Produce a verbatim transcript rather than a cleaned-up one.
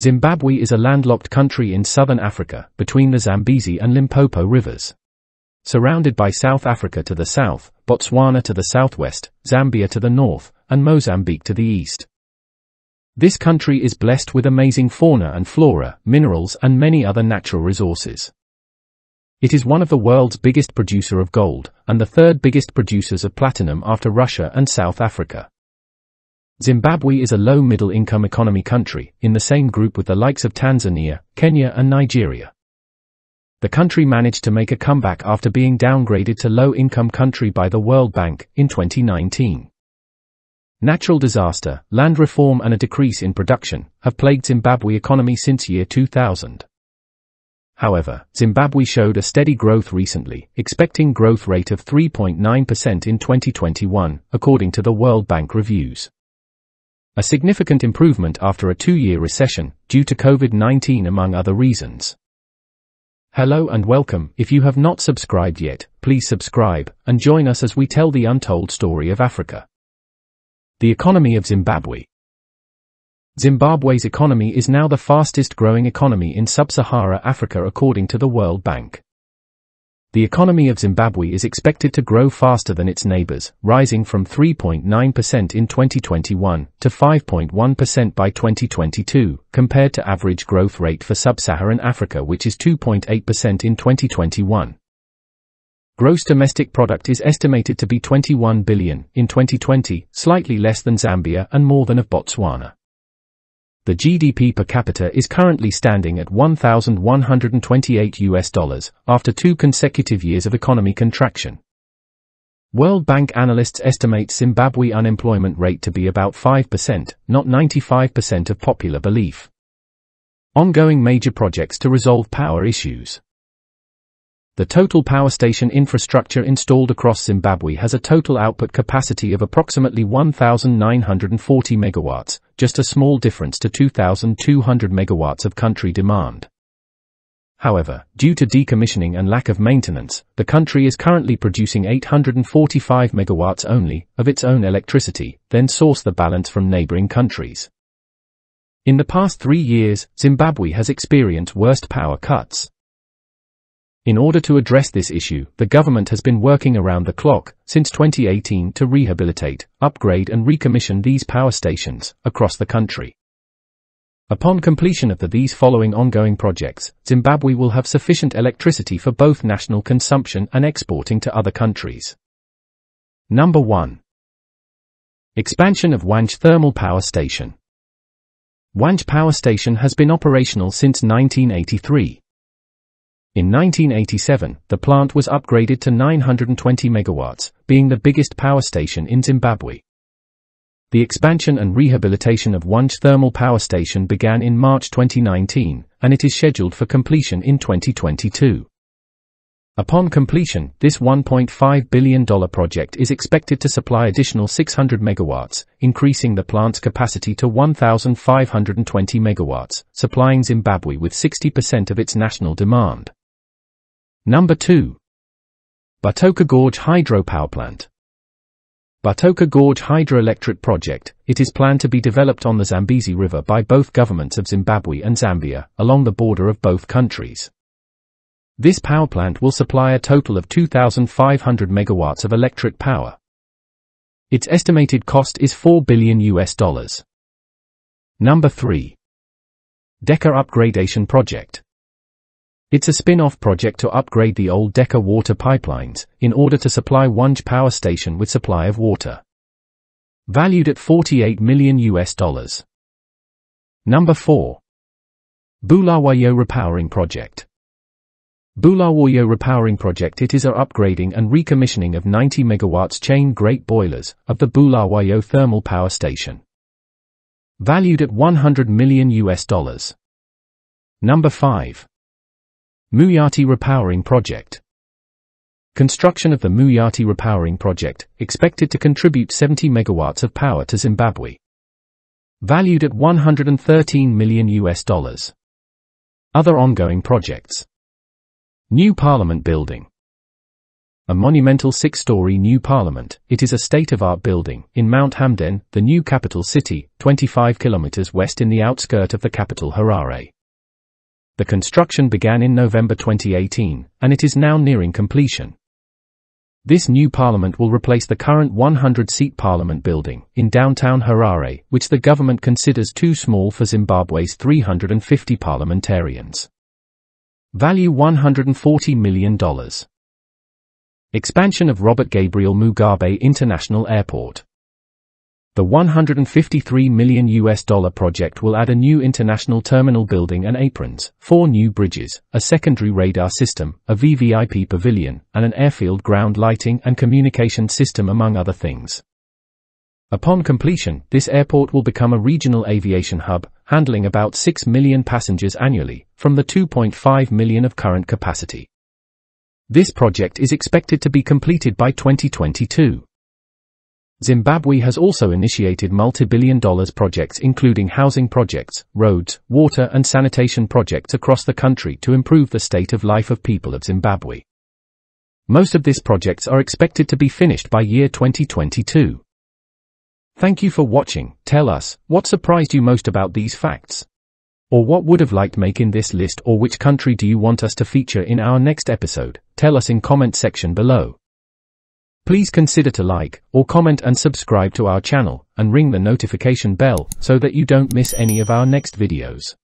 Zimbabwe is a landlocked country in southern Africa, between the Zambezi and Limpopo rivers. Surrounded by South Africa to the south, Botswana to the southwest, Zambia to the north, and Mozambique to the east. This country is blessed with amazing fauna and flora, minerals and many other natural resources. It is one of the world's biggest producer of gold, and the third biggest producers of platinum after Russia and South Africa. Zimbabwe is a low-middle-income economy country, in the same group with the likes of Tanzania, Kenya and Nigeria. The country managed to make a comeback after being downgraded to low-income country by the World Bank, in twenty nineteen. Natural disaster, land reform and a decrease in production, have plagued Zimbabwe's economy since year two thousand. However, Zimbabwe showed a steady growth recently, expecting growth rate of three point nine percent in twenty twenty-one, according to the World Bank reviews. A significant improvement after a two-year recession, due to COVID nineteen among other reasons. Hello and welcome. If you have not subscribed yet, please subscribe, and join us as we tell the untold story of Africa. The economy of Zimbabwe. Zimbabwe's economy is now the fastest-growing economy in Sub-Saharan Africa according to the World Bank. The economy of Zimbabwe is expected to grow faster than its neighbors, rising from three point nine percent in twenty twenty-one to five point one percent by twenty twenty-two, compared to average growth rate for Sub-Saharan Africa which is two point eight percent in twenty twenty-one. Gross domestic product is estimated to be twenty-one billion dollars in twenty twenty, slightly less than Zambia and more than of Botswana. The G D P per capita is currently standing at one thousand one hundred twenty-eight U S dollars, after two consecutive years of economic contraction. World Bank analysts estimate Zimbabwe's unemployment rate to be about five percent, not ninety-five percent of popular belief. Ongoing major projects to resolve power issues. The total power station infrastructure installed across Zimbabwe has a total output capacity of approximately one thousand nine hundred forty megawatts, just a small difference to two thousand two hundred megawatts of country demand. However, due to decommissioning and lack of maintenance, the country is currently producing eight hundred forty-five megawatts only, of its own electricity, then source the balance from neighboring countries. In the past three years, Zimbabwe has experienced worst power cuts. In order to address this issue, the government has been working around the clock, since twenty eighteen to rehabilitate, upgrade and recommission these power stations, across the country. Upon completion of the these following ongoing projects, Zimbabwe will have sufficient electricity for both national consumption and exporting to other countries. Number one. Expansion of Hwange Thermal Power Station. Hwange Power Station has been operational since nineteen eighty-three. In nineteen eighty-seven, the plant was upgraded to nine hundred twenty megawatts, being the biggest power station in Zimbabwe. The expansion and rehabilitation of Hwange Thermal Power Station began in March twenty nineteen, and it is scheduled for completion in twenty twenty-two. Upon completion, this one point five billion dollars project is expected to supply additional six hundred megawatts, increasing the plant's capacity to one thousand five hundred twenty megawatts, supplying Zimbabwe with sixty percent of its national demand. Number two. Batoka Gorge Hydropower Plant. Batoka Gorge Hydroelectric Project, it is planned to be developed on the Zambezi River by both governments of Zimbabwe and Zambia, along the border of both countries. This power plant will supply a total of two thousand five hundred megawatts of electric power. Its estimated cost is four billion U S dollars. Number three. Deka Upgradation Project. It's a spin-off project to upgrade the old Deka water pipelines, in order to supply Hwange Power Station with supply of water. Valued at forty-eight million U S dollars. Number four. Bulawayo Repowering Project. Bulawayo Repowering Project, it is a upgrading and recommissioning of ninety megawatts chain grate boilers, of the Bulawayo Thermal Power Station. Valued at one hundred million U S dollars. Number five. Muyati Repowering Project. Construction of the Muyati Repowering Project, expected to contribute seventy megawatts of power to Zimbabwe. Valued at one hundred thirteen million U S dollars. Other ongoing projects. New Parliament Building. a monumental six-story new parliament. It is a state-of-art building in Mount Hamden, the new capital city, twenty-five kilometers west in the outskirt of the capital Harare. The construction began in November twenty eighteen, and it is now nearing completion. This new parliament will replace the current one hundred seat parliament building in downtown Harare, which the government considers too small for Zimbabwe's three hundred fifty parliamentarians. Value one hundred forty million dollars. Expansion of Robert Gabriel Mugabe International Airport. The one hundred fifty-three million U S dollar project will add a new international terminal building and aprons, four new bridges, a secondary radar system, a V V I P pavilion, and an airfield ground lighting and communication system, among other things. Upon completion, this airport will become a regional aviation hub, handling about six million passengers annually, from the two point five million of current capacity. This project is expected to be completed by twenty twenty-two. Zimbabwe has also initiated multi-billion dollars projects including housing projects, roads, water and sanitation projects across the country to improve the state of life of people of Zimbabwe. Most of these projects are expected to be finished by year twenty twenty-two. Thank you for watching. Tell us, what surprised you most about these facts? Or what would have liked making this list, or which country do you want us to feature in our next episode? Tell us in comment section below. Please consider to like, or comment and subscribe to our channel, and ring the notification bell so that you don't miss any of our next videos.